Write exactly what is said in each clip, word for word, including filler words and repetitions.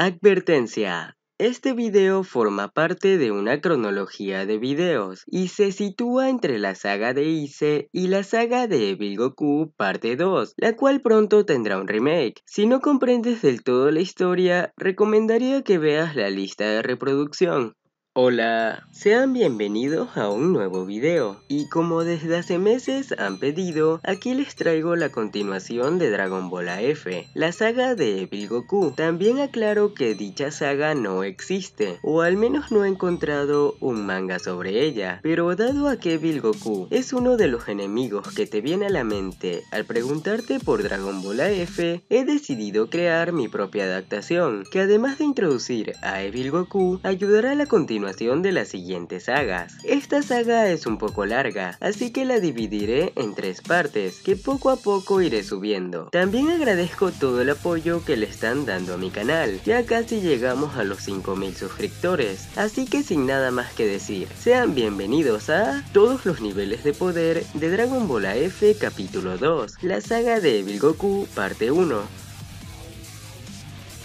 Advertencia. Este video forma parte de una cronología de videos y se sitúa entre la saga de Ize y la saga de Evil Goku parte dos, la cual pronto tendrá un remake. Si no comprendes del todo la historia, recomendaría que veas la lista de reproducción. Hola, sean bienvenidos a un nuevo video, y como desde hace meses han pedido, aquí les traigo la continuación de Dragon Ball A F, la saga de Evil Goku. También aclaro que dicha saga no existe, o al menos no he encontrado un manga sobre ella, pero dado a que Evil Goku es uno de los enemigos que te viene a la mente al preguntarte por Dragon Ball A F, he decidido crear mi propia adaptación, que además de introducir a Evil Goku, ayudará a la continuación de las siguientes sagas. Esta saga es un poco larga, así que la dividiré en tres partes, que poco a poco iré subiendo. También agradezco todo el apoyo que le están dando a mi canal, ya casi llegamos a los cinco mil suscriptores, así que sin nada más que decir, sean bienvenidos a Todos los niveles de poder de Dragon Ball A F capítulo dos, la saga de Evil Goku parte uno.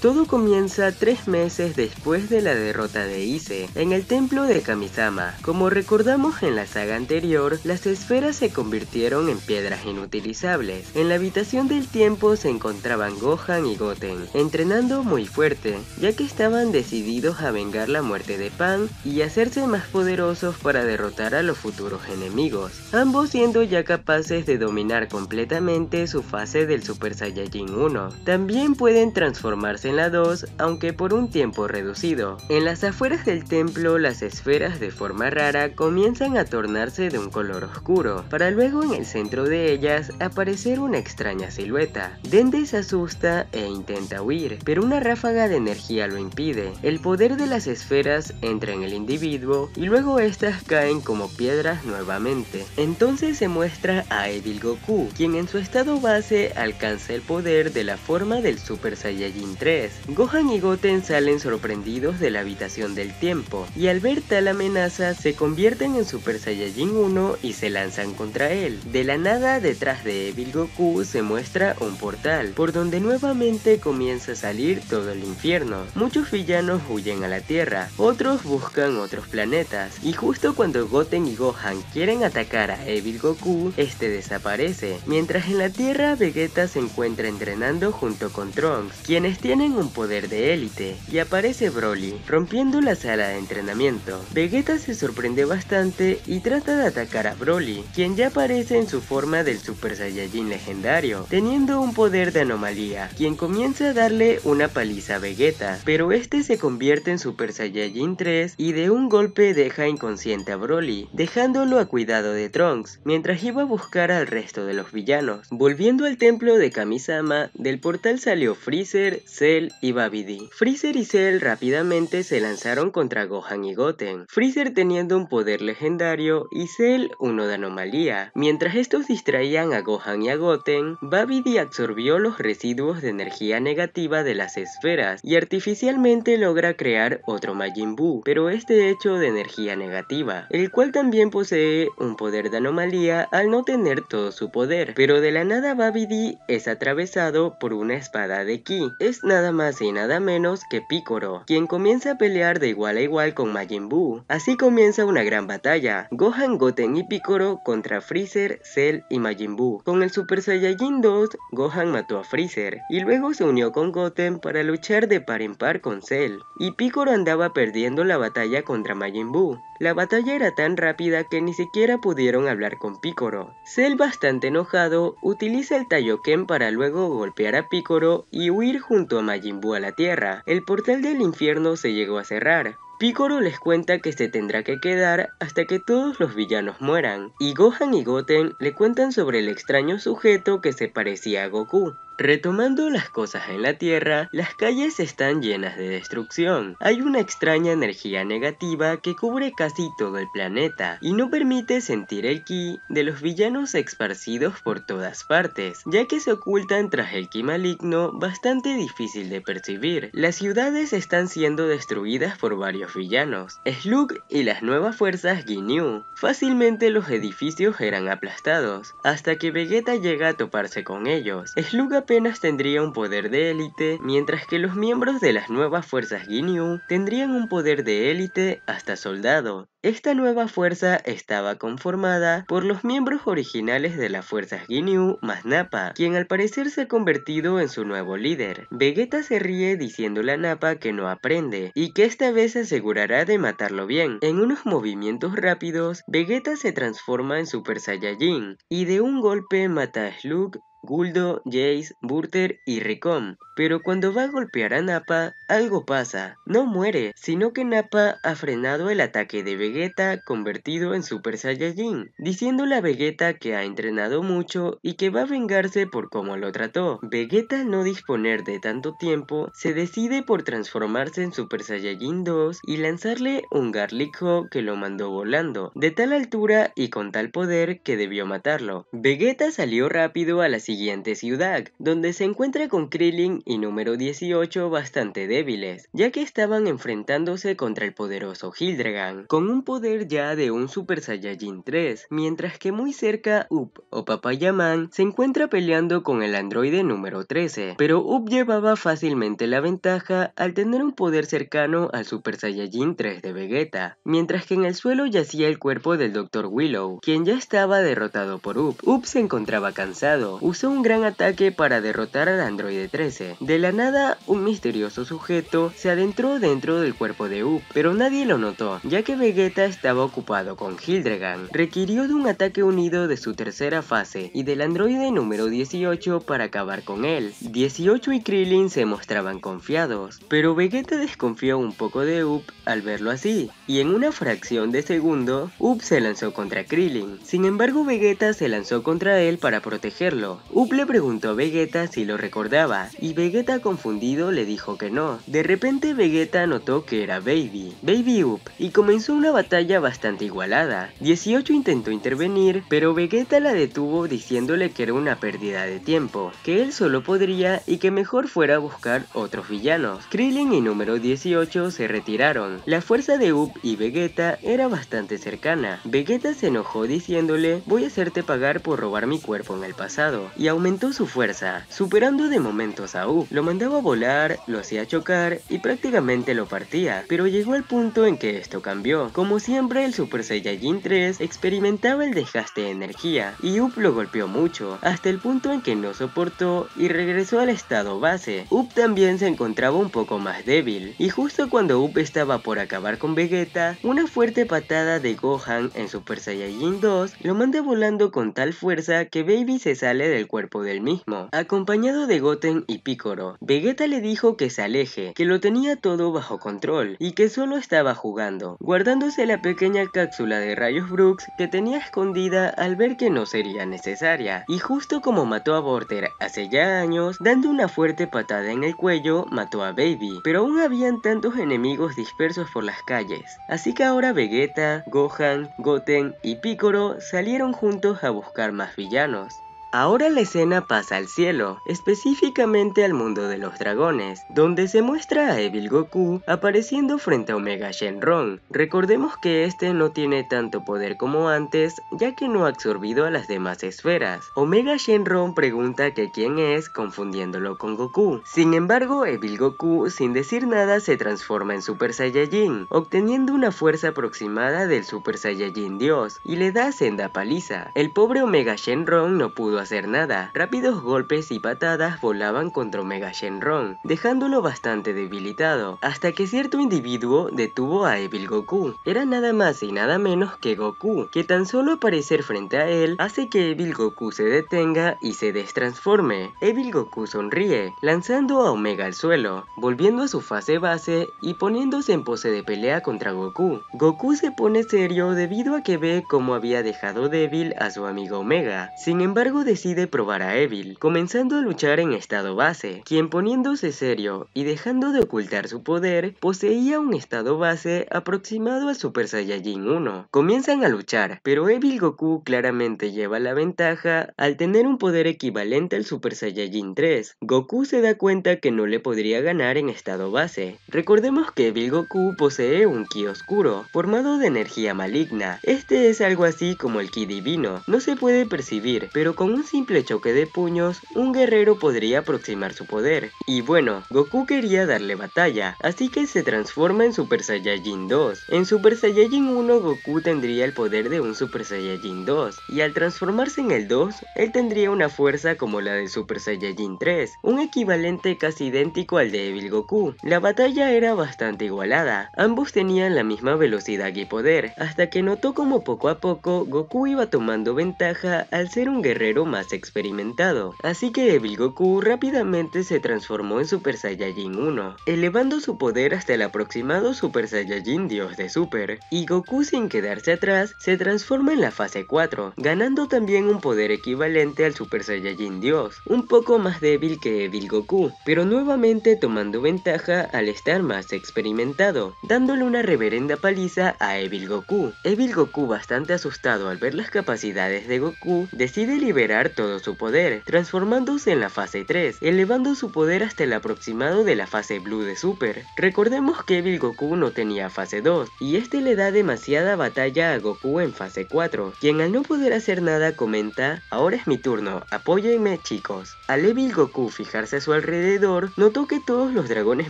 Todo comienza tres meses después de la derrota de Ize, en el templo de Kamisama. Como recordamos en la saga anterior, las esferas se convirtieron en piedras inutilizables. En la habitación del tiempo se encontraban Gohan y Goten, entrenando muy fuerte, ya que estaban decididos a vengar la muerte de Pan y hacerse más poderosos para derrotar a los futuros enemigos, ambos siendo ya capaces de dominar completamente su fase del Super Saiyajin uno. También pueden transformarse en la dos, aunque por un tiempo reducido. En las afueras del templo, las esferas de forma rara comienzan a tornarse de un color oscuro, para luego en el centro de ellas aparecer una extraña silueta. Dende se asusta e intenta huir, pero una ráfaga de energía lo impide. El poder de las esferas entra en el individuo y luego estas caen como piedras nuevamente. Entonces se muestra a Evil Goku, quien en su estado base alcanza el poder de la forma del Super Saiyajin tres. Gohan y Goten salen sorprendidos de la habitación del tiempo, y al ver tal amenaza se convierten en Super Saiyajin uno y se lanzan contra él. De la nada, detrás de Evil Goku se muestra un portal, por donde nuevamente comienza a salir todo el infierno. Muchos villanos huyen a la Tierra, otros buscan otros planetas, y justo cuando Goten y Gohan quieren atacar a Evil Goku, este desaparece. Mientras en la Tierra, Vegeta se encuentra entrenando junto con Trunks, quienes tienen un poder de élite, y aparece Broly, rompiendo la sala de entrenamiento. Vegeta se sorprende bastante y trata de atacar a Broly, quien ya aparece en su forma del Super Saiyajin legendario, teniendo un poder de anomalía, quien comienza a darle una paliza a Vegeta, pero este se convierte en Super Saiyajin tres y de un golpe deja inconsciente a Broly, dejándolo a cuidado de Trunks, mientras iba a buscar al resto de los villanos. Volviendo al templo de Kamisama, del portal salió Freezer, Cell y Babidi. Freezer y Cell rápidamente se lanzaron contra Gohan y Goten, Freezer teniendo un poder legendario y Cell uno de anomalía. Mientras estos distraían a Gohan y a Goten, Babidi absorbió los residuos de energía negativa de las esferas y artificialmente logra crear otro Majin Buu, pero este hecho de energía negativa, el cual también posee un poder de anomalía al no tener todo su poder, pero de la nada Babidi es atravesado por una espada de ki. Es nada más y nada menos que Piccolo, quien comienza a pelear de igual a igual con Majin Buu. Así comienza una gran batalla, Gohan, Goten y Piccolo contra Freezer, Cell y Majin Buu. Con el Super Saiyajin dos, Gohan mató a Freezer, y luego se unió con Goten para luchar de par en par con Cell, y Piccolo andaba perdiendo la batalla contra Majin Buu. La batalla era tan rápida que ni siquiera pudieron hablar con Piccolo. Cell, bastante enojado, utiliza el Taiyoken para luego golpear a Piccolo y huir junto a Majin Buu a la Tierra. El portal del infierno se llegó a cerrar. Piccolo les cuenta que se tendrá que quedar hasta que todos los villanos mueran, y Gohan y Goten le cuentan sobre el extraño sujeto que se parecía a Goku. Retomando las cosas en la Tierra, las calles están llenas de destrucción. Hay una extraña energía negativa que cubre casi todo el planeta y no permite sentir el ki de los villanos esparcidos por todas partes, ya que se ocultan tras el ki maligno bastante difícil de percibir. Las ciudades están siendo destruidas por varios villanos, Slug y las nuevas fuerzas Ginyu. Fácilmente los edificios eran aplastados, hasta que Vegeta llega a toparse con ellos. Slug apenas tendría un poder de élite, mientras que los miembros de las nuevas fuerzas Ginyu tendrían un poder de élite hasta soldado. Esta nueva fuerza estaba conformada por los miembros originales de las fuerzas Ginyu más Nappa, quien al parecer se ha convertido en su nuevo líder. Vegeta se ríe diciéndole a Nappa que no aprende, y que esta vez se asegurará de matarlo bien. En unos movimientos rápidos, Vegeta se transforma en Super Saiyajin, y de un golpe mata a Slug, Guldo, Jace, Burter y Ricom, pero cuando va a golpear a Nappa, algo pasa. No muere, sino que Nappa ha frenado el ataque de Vegeta convertido en Super Saiyajin, diciéndole a Vegeta que ha entrenado mucho y que va a vengarse por cómo lo trató. Vegeta, al no disponer de tanto tiempo, se decide por transformarse en Super Saiyajin dos y lanzarle un Garlico que lo mandó volando, de tal altura y con tal poder que debió matarlo. Vegeta salió rápido a la siguiente ciudad, donde se encuentra con Krillin y número dieciocho bastante débiles, ya que estaban enfrentándose contra el poderoso Hildragán, con un poder ya de un Super Saiyajin tres, mientras que muy cerca Uub o Papayaman se encuentra peleando con el androide número trece, pero Uub llevaba fácilmente la ventaja al tener un poder cercano al Super Saiyajin tres de Vegeta, mientras que en el suelo yacía el cuerpo del doctor Willow, quien ya estaba derrotado por Uub. Uub se encontraba cansado, usó un gran ataque para derrotar al androide trece. De la nada, un misterioso sujeto se adentró dentro del cuerpo de Uub, pero nadie lo notó, ya que Vegeta estaba ocupado con Hildragán. Requirió de un ataque unido de su tercera fase y del androide número dieciocho para acabar con él. dieciocho y Krillin se mostraban confiados, pero Vegeta desconfió un poco de Uub al verlo así, y en una fracción de segundo, Uub se lanzó contra Krillin. Sin embargo, Vegeta se lanzó contra él para protegerlo. Uub le preguntó a Vegeta si lo recordaba, y Vegeta confundido le dijo que no. De repente Vegeta notó que era Baby, Baby Uub, y comenzó una batalla bastante igualada. dieciocho intentó intervenir, pero Vegeta la detuvo diciéndole que era una pérdida de tiempo, que él solo podría y que mejor fuera a buscar otros villanos. Krillin y número dieciocho se retiraron. La fuerza de Uub y Vegeta era bastante cercana. Vegeta se enojó diciéndole: voy a hacerte pagar por robar mi cuerpo en el pasado, y aumentó su fuerza, superando de momentos a Uub. Lo mandaba a volar, lo hacía chocar y prácticamente lo partía, pero llegó el punto en que esto cambió. Como siempre, el Super Saiyajin tres experimentaba el desgaste de energía y Uub lo golpeó mucho, hasta el punto en que no soportó y regresó al estado base. Uub también se encontraba un poco más débil, y justo cuando Uub estaba por acabar con Vegeta, una fuerte patada de Gohan en Super Saiyajin dos lo manda volando con tal fuerza que Baby se sale del cuerpo del mismo, acompañado de Goten y Piccolo. Vegeta le dijo que se aleje, que lo tenía todo bajo control y que solo estaba jugando, guardándose la pequeña cápsula de rayos Brooks que tenía escondida al ver que no sería necesaria. Y justo como mató a Burter hace ya años, dando una fuerte patada en el cuello, mató a Baby, pero aún habían tantos enemigos dispersos por las calles, así que ahora Vegeta, Gohan, Goten y Piccolo salieron juntos a buscar más villanos. Ahora la escena pasa al cielo, específicamente al mundo de los dragones, donde se muestra a Evil Goku apareciendo frente a Omega Shenron. Recordemos que este no tiene tanto poder como antes, ya que no ha absorbido a las demás esferas. Omega Shenron pregunta que quién es, confundiéndolo con Goku. Sin embargo, Evil Goku, sin decir nada, se transforma en Super Saiyajin, obteniendo una fuerza aproximada del Super Saiyajin Dios, y le da senda paliza. El pobre Omega Shenron no pudo hacer nada. Rápidos golpes y patadas volaban contra Omega Shenron, dejándolo bastante debilitado, hasta que cierto individuo detuvo a Evil Goku. Era nada más y nada menos que Goku, que tan solo aparecer frente a él hace que Evil Goku se detenga y se destransforme. Evil Goku sonríe, lanzando a Omega al suelo, volviendo a su fase base y poniéndose en pose de pelea contra Goku. Goku se pone serio debido a que ve cómo había dejado débil a su amigo Omega. Sin embargo, decide probar a Evil, comenzando a luchar en estado base, quien poniéndose serio y dejando de ocultar su poder, poseía un estado base aproximado al Super Saiyajin uno. Comienzan a luchar, pero Evil Goku claramente lleva la ventaja al tener un poder equivalente al Super Saiyajin tres. Goku se da cuenta que no le podría ganar en estado base. Recordemos que Evil Goku posee un ki oscuro, formado de energía maligna. Este es algo así como el ki divino, no se puede percibir, pero con un un simple choque de puños, un guerrero podría aproximar su poder. Y bueno, Goku quería darle batalla, así que se transforma en Super Saiyajin dos. En Super Saiyajin uno Goku tendría el poder de un Super Saiyajin dos, y al transformarse en el dos, él tendría una fuerza como la de Super Saiyajin tres, un equivalente casi idéntico al de Evil Goku. La batalla era bastante igualada, ambos tenían la misma velocidad y poder, hasta que notó como poco a poco Goku iba tomando ventaja al ser un guerrero más experimentado, así que Evil Goku rápidamente se transformó en Super Saiyajin uno, elevando su poder hasta el aproximado Super Saiyajin Dios de Super, y Goku sin quedarse atrás se transforma en la fase cuatro, ganando también un poder equivalente al Super Saiyajin Dios, un poco más débil que Evil Goku, pero nuevamente tomando ventaja al estar más experimentado, dándole una reverenda paliza a Evil Goku. Evil Goku, bastante asustado al ver las capacidades de Goku, decide liberar todo su poder, transformándose en la fase tres, elevando su poder hasta el aproximado de la fase Blue de Super. Recordemos que Evil Goku no tenía fase dos, y este le da demasiada batalla a Goku en fase cuatro, quien al no poder hacer nada comenta: "Ahora es mi turno, apóyenme chicos". Al Evil Goku fijarse a su alrededor, notó que todos los dragones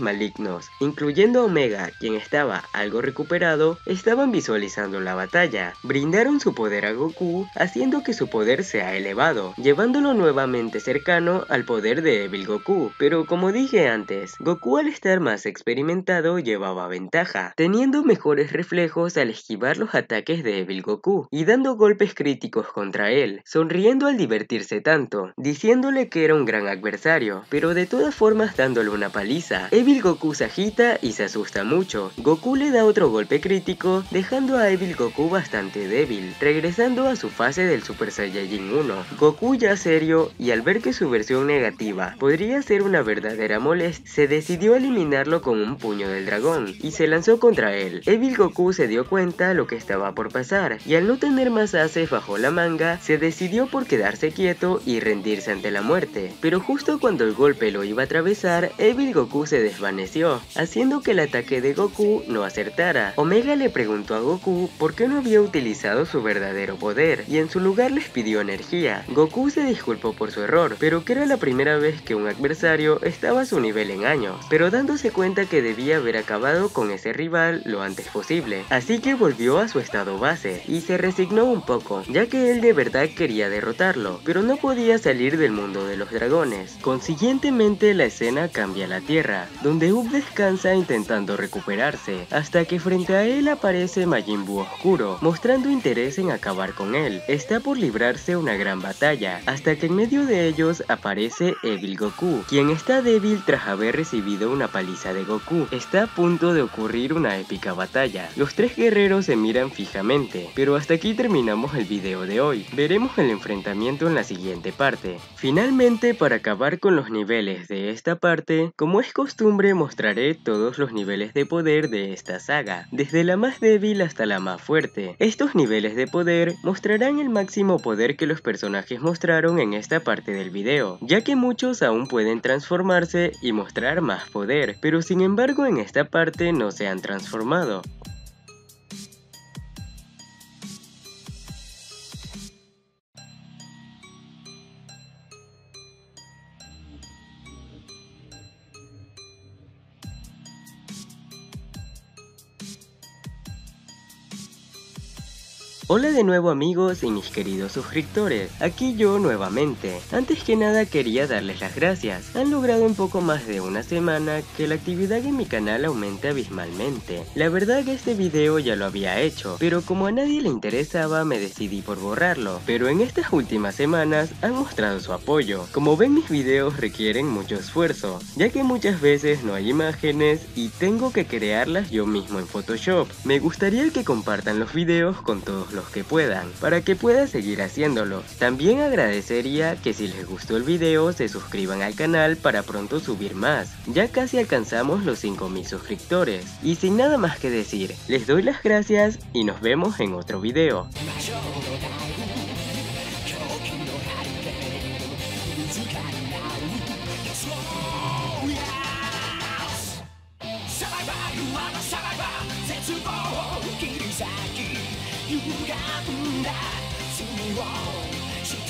malignos, incluyendo Omega, quien estaba algo recuperado, estaban visualizando la batalla. Brindaron su poder a Goku, haciendo que su poder sea elevado, llevándolo nuevamente cercano al poder de Evil Goku, pero como dije antes, Goku al estar más experimentado llevaba ventaja, teniendo mejores reflejos al esquivar los ataques de Evil Goku, y dando golpes críticos contra él, sonriendo al divertirse tanto, diciéndole que era un gran adversario, pero de todas formas dándole una paliza. Evil Goku se agita y se asusta mucho. Goku le da otro golpe crítico, dejando a Evil Goku bastante débil, regresando a su fase del Super Saiyajin uno. Goku ya serio, y al ver que su versión negativa podría ser una verdadera molestia, se decidió eliminarlo con un puño del dragón, y se lanzó contra él. Evil Goku se dio cuenta lo que estaba por pasar, y al no tener más ases bajo la manga, se decidió por quedarse quieto y rendirse ante la muerte, pero justo cuando el golpe lo iba a atravesar, Evil Goku se desvaneció, haciendo que el ataque de Goku no acertara. Omega le preguntó a Goku por qué no había utilizado su verdadero poder, y en su lugar les pidió energía. Goku se disculpó por su error, pero que era la primera vez que un adversario estaba a su nivel en años, pero dándose cuenta que debía haber acabado con ese rival lo antes posible, así que volvió a su estado base, y se resignó un poco, ya que él de verdad quería derrotarlo, pero no podía salir del mundo de los dragones. Consiguientemente la escena cambia a la tierra, donde Uub descansa intentando recuperarse, hasta que frente a él aparece Majin Buu oscuro, mostrando interés en acabar con él. Está por librarse una gran batalla, hasta que en medio de ellos aparece Evil Goku, quien está débil tras haber recibido una paliza de Goku. Está a punto de ocurrir una épica batalla. Los tres guerreros se miran fijamente, pero hasta aquí terminamos el video de hoy. Veremos el enfrentamiento en la siguiente parte. Finalmente, para acabar con los niveles de esta parte, como es costumbre, mostraré todos los niveles de poder de esta saga, desde la más débil hasta la más fuerte. Estos niveles de poder mostrarán el máximo poder que los personajes mostraron en esta parte del video, ya que muchos aún pueden transformarse y mostrar más poder, pero sin embargo en esta parte no se han transformado. Hola de nuevo amigos y mis queridos suscriptores, aquí yo nuevamente. Antes que nada quería darles las gracias, han logrado en poco más de una semana que la actividad en mi canal aumente abismalmente. La verdad que este video ya lo había hecho, pero como a nadie le interesaba me decidí por borrarlo, pero en estas últimas semanas han mostrado su apoyo. Como ven, mis videos requieren mucho esfuerzo, ya que muchas veces no hay imágenes y tengo que crearlas yo mismo en Photoshop. Me gustaría que compartan los videos con todos los que puedan, para que pueda seguir haciéndolo. También agradecería que si les gustó el video se suscriban al canal para pronto subir más. Ya casi alcanzamos los cinco mil suscriptores. Y sin nada más que decir, les doy las gracias y nos vemos en otro video. You got that, see me wrong.